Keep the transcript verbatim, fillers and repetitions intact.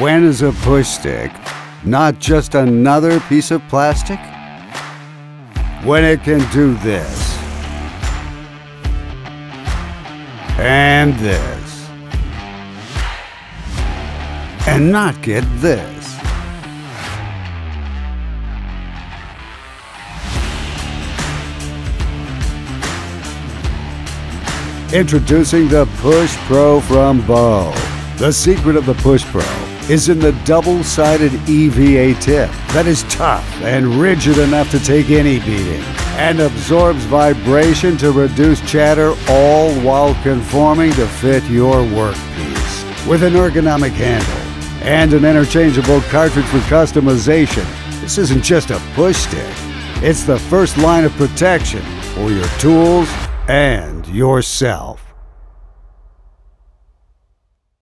When is a push stick not just another piece of plastic? When it can do this. And this. And not get this. Introducing the PushPRO from Bow. The secret of the PushPRO is in the double-sided E V A tip that is tough and rigid enough to take any beating and absorbs vibration to reduce chatter, all while conforming to fit your workpiece. With an ergonomic handle and an interchangeable cartridge for customization, this isn't just a push stick. It's the first line of protection for your tools and yourself.